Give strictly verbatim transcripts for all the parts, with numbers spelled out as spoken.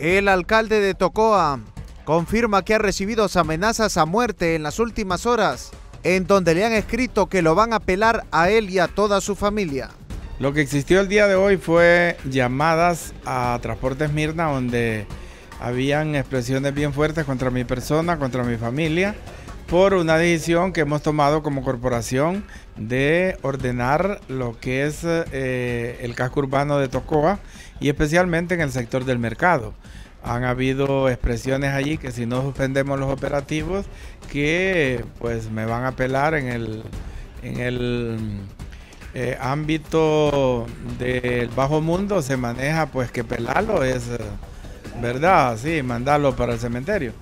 El alcalde de Tocoa confirma que ha recibido amenazas a muerte en las últimas horas, en donde le han escrito que lo van a apelar a él y a toda su familia. Lo que existió el día de hoy fue llamadas a Transportes Mirna, donde habían expresiones bien fuertes contra mi persona, contra mi familia, por una decisión que hemos tomado como corporación de ordenar lo que es eh, el casco urbano de Tocoa y especialmente en el sector del mercado. Han habido expresiones allí que si no suspendemos los operativos, que pues me van a apelar en el, en el eh, ámbito del bajo mundo. Se maneja pues que pelarlo es verdad, sí, mandarlo para el cementerio.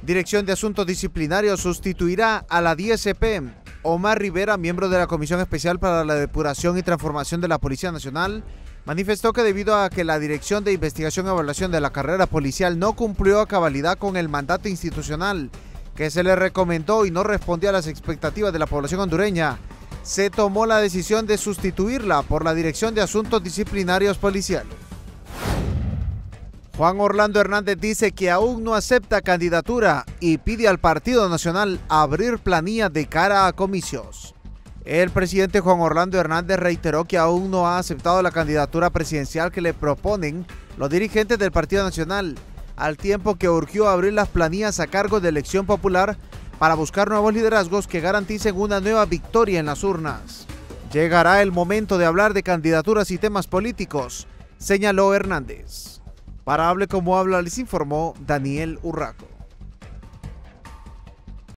Dirección de Asuntos Disciplinarios sustituirá a la D S P Omar Rivera, miembro de la Comisión Especial para la Depuración y Transformación de la Policía Nacional. Manifestó que debido a que la Dirección de Investigación y Evaluación de la Carrera Policial no cumplió a cabalidad con el mandato institucional que se le recomendó y no respondió a las expectativas de la población hondureña, se tomó la decisión de sustituirla por la Dirección de Asuntos Disciplinarios Policiales. Juan Orlando Hernández dice que aún no acepta candidatura y pide al Partido Nacional abrir planillas de cara a comicios. El presidente Juan Orlando Hernández reiteró que aún no ha aceptado la candidatura presidencial que le proponen los dirigentes del Partido Nacional, al tiempo que urgió abrir las planillas a cargo de elección popular para buscar nuevos liderazgos que garanticen una nueva victoria en las urnas. Llegará el momento de hablar de candidaturas y temas políticos, señaló Hernández. Para Hable Como Habla les informó Daniel Urraco.